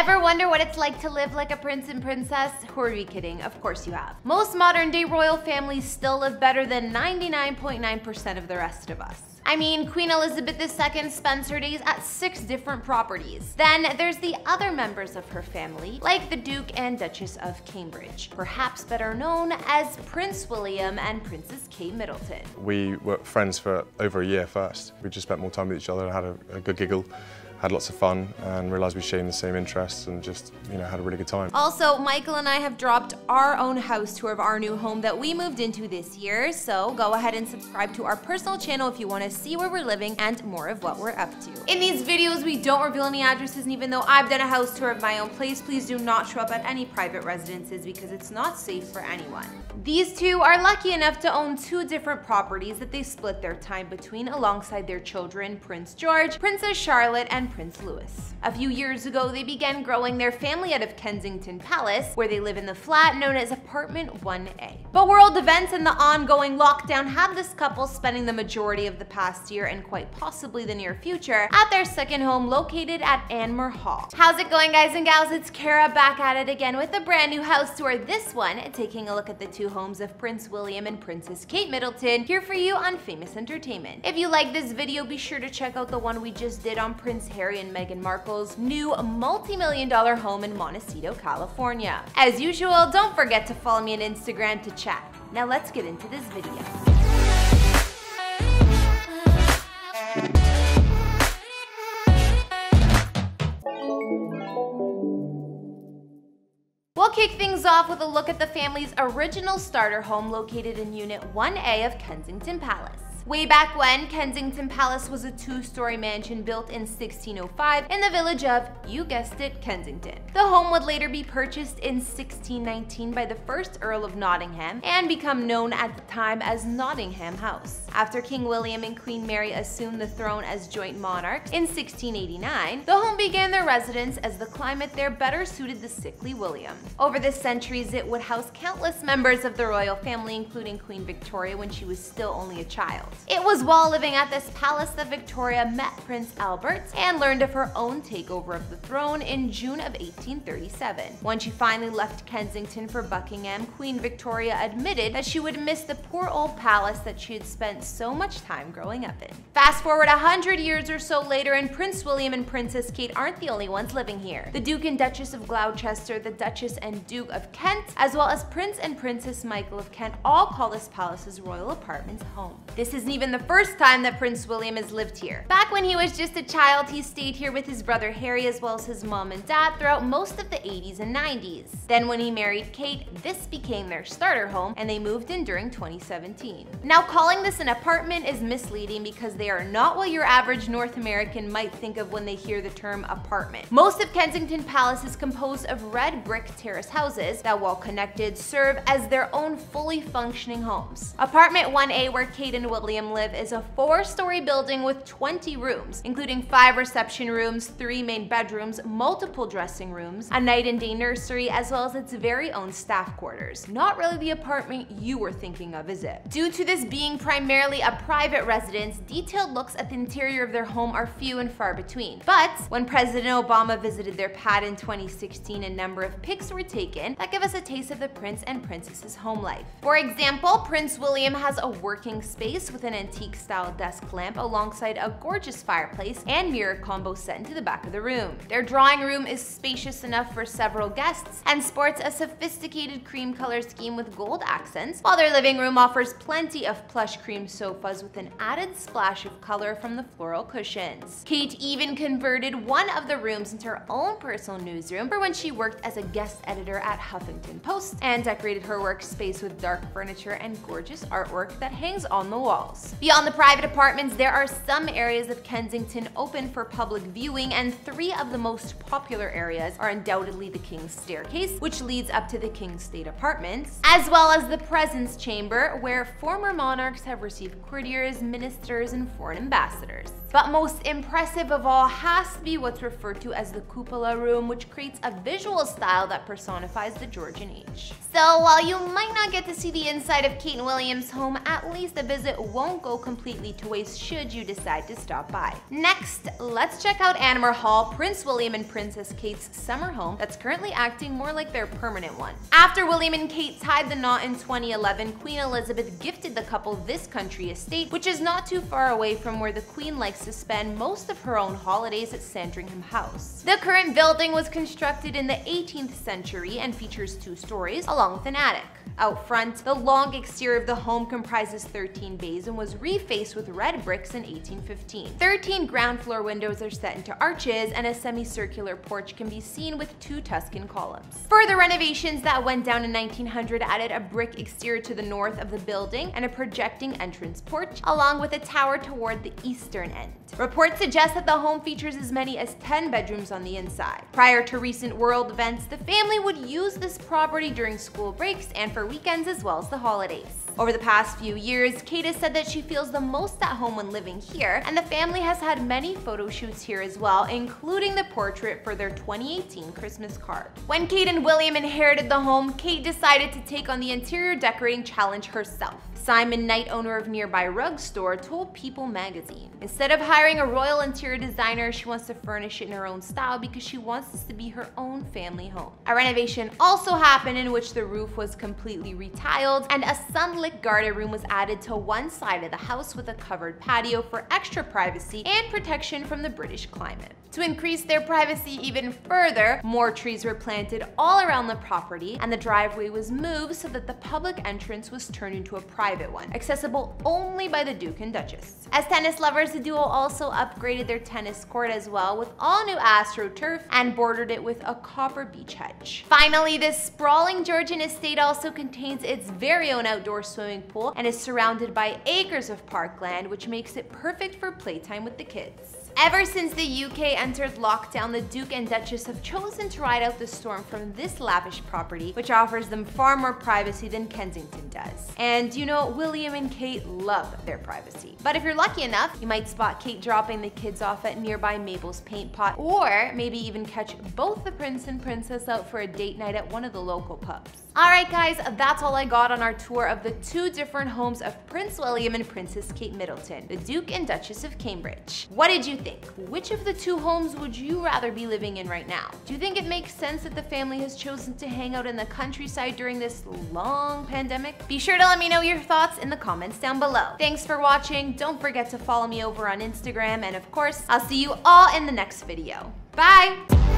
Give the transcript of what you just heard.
Ever wonder what it's like to live like a prince and princess? Who are we kidding? Of course you have. Most modern day royal families still live better than 99.9% of the rest of us. I mean, Queen Elizabeth II spends her days at 6 different properties. Then there's the other members of her family, like the Duke and Duchess of Cambridge, perhaps better known as Prince William and Princess Kate Middleton. We were friends for over a year first. We just spent more time with each other and had a good giggle. Had lots of fun and realized we shared the same interests and just, you know, had a really good time. Also, Michael and I have dropped our own house tour of our new home that we moved into this year, so go ahead and subscribe to our personal channel if you want to see where we're living and more of what we're up to. In these videos, we don't reveal any addresses, and even though I've done a house tour of my own place, please do not show up at any private residences because it's not safe for anyone. These two are lucky enough to own 2 different properties that they split their time between alongside their children, Prince George, Princess Charlotte, and Prince Louis. A few years ago, they began growing their family out of Kensington Palace, where they live in the flat known as Apartment 1A. But world events and the ongoing lockdown have this couple spending the majority of the past year and quite possibly the near future at their second home located at Anmer Hall. How's it going, guys and gals? It's Kara back at it again with a brand new house tour, this one taking a look at the 2 homes of Prince William and Princess Kate Middleton, here for you on Famous Entertainment. If you like this video, be sure to check out the one we just did on Prince Harry and Meghan Markle's new multi-million-dollar home in Montecito, California. As usual, don't forget to follow me on Instagram to chat. Now let's get into this video. We'll kick things off with a look at the family's original starter home located in Unit 1A of Kensington Palace. Way back when, Kensington Palace was a 2-story mansion built in 1605 in the village of, you guessed it, Kensington. The home would later be purchased in 1619 by the first Earl of Nottingham and become known at the time as Nottingham House. After King William and Queen Mary assumed the throne as joint monarchs in 1689, the home began their residence as the climate there better suited the sickly William. Over the centuries, it would house countless members of the royal family, including Queen Victoria when she was still only a child. It was while living at this palace that Victoria met Prince Albert and learned of her own takeover of the throne in June of 1837. When she finally left Kensington for Buckingham, Queen Victoria admitted that she would miss the poor old palace that she had spent so much time growing up in. Fast forward 100 years or so later, and Prince William and Princess Kate aren't the only ones living here. The Duke and Duchess of Gloucester, the Duchess and Duke of Kent, as well as Prince and Princess Michael of Kent all call this palace's royal apartments home. This isn't even the first time that Prince William has lived here. Back when he was just a child, he stayed here with his brother Harry as well as his mom and dad throughout most of the 80s and 90s. Then when he married Kate, this became their starter home and they moved in during 2017. Now, calling this an apartment is misleading because they are not what your average North American might think of when they hear the term apartment. Most of Kensington Palace is composed of red brick terrace houses that, while connected, serve as their own fully functioning homes. Apartment 1A, where Kate and William live, is a 4-story building with 20 rooms, including 5 reception rooms, 3 main bedrooms, multiple dressing rooms, a night and day nursery, as well as its very own staff quarters. Not really the apartment you were thinking of, is it? Due to this being primarily a private residence, detailed looks at the interior of their home are few and far between. But when President Obama visited their pad in 2016, a number of pics were taken that give us a taste of the prince and princess's home life. For example, Prince William has a working space with an antique-style desk lamp alongside a gorgeous fireplace and mirror combo set into the back of the room. Their drawing room is spacious enough for several guests and sports a sophisticated cream color scheme with gold accents, while their living room offers plenty of plush cream sofas with an added splash of color from the floral cushions. Kate even converted one of the rooms into her own personal newsroom for when she worked as a guest editor at Huffington Post and decorated her workspace with dark furniture and gorgeous artwork that hangs on the walls. Beyond the private apartments, there are some areas of Kensington open for public viewing, and 3 of the most popular areas are undoubtedly the King's Staircase, which leads up to the King's State Apartments, as well as the Presence Chamber, where former monarchs have received courtiers, ministers, and foreign ambassadors. But most impressive of all has to be what's referred to as the Cupola Room, which creates a visual style that personifies the Georgian Age. So while you might not get to see the inside of Kate and William's home, at least a visit will won't go completely to waste should you decide to stop by. Next, let's check out Anmer Hall, Prince William and Princess Kate's summer home that's currently acting more like their permanent one. After William and Kate tied the knot in 2011, Queen Elizabeth gifted the couple this country estate, which is not too far away from where the Queen likes to spend most of her own holidays at Sandringham House. The current building was constructed in the 18th century and features 2 stories, along with an attic. Out front, the long exterior of the home comprises 13 bays and was refaced with red bricks in 1815. 13 ground floor windows are set into arches, and a semicircular porch can be seen with 2 Tuscan columns. Further renovations that went down in 1900 added a brick exterior to the north of the building and a projecting entrance porch, along with a tower toward the eastern end. Reports suggest that the home features as many as 10 bedrooms on the inside. Prior to recent world events, the family would use this property during school breaks and for weekends as well as the holidays. Over the past few years, Kate has said that she feels the most at home when living here, and the family has had many photo shoots here as well, including the portrait for their 2018 Christmas card. When Kate and William inherited the home, Kate decided to take on the interior decorating challenge herself. Simon Knight, owner of nearby rug store, told People magazine, "Instead of hiring a royal interior designer, she wants to furnish it in her own style because she wants this to be her own family home." A renovation also happened in which the roof was completely retiled and a sunlit garden room was added to one side of the house with a covered patio for extra privacy and protection from the British climate. To increase their privacy even further, more trees were planted all around the property and the driveway was moved so that the public entrance was turned into a private one, accessible only by the Duke and Duchess. As tennis lovers, the duo also upgraded their tennis court as well with all new AstroTurf and bordered it with a copper beach hedge. Finally, this sprawling Georgian estate also contains its very own outdoor swimming pool and is surrounded by acres of parkland, which makes it perfect for playtime with the kids. Ever since the UK entered lockdown, the Duke and Duchess have chosen to ride out the storm from this lavish property, which offers them far more privacy than Kensington does. And you know, William and Kate love their privacy. But if you're lucky enough, you might spot Kate dropping the kids off at nearby Mabel's Paint Pot, or maybe even catch both the prince and princess out for a date night at one of the local pubs. Alright guys, that's all I got on our tour of the 2 different homes of Prince William and Princess Kate Middleton, the Duke and Duchess of Cambridge. What did you think? Which of the 2 homes would you rather be living in right now? Do you think it makes sense that the family has chosen to hang out in the countryside during this long pandemic? Be sure to let me know your thoughts in the comments down below. Thanks for watching, don't forget to follow me over on Instagram, and of course, I'll see you all in the next video. Bye!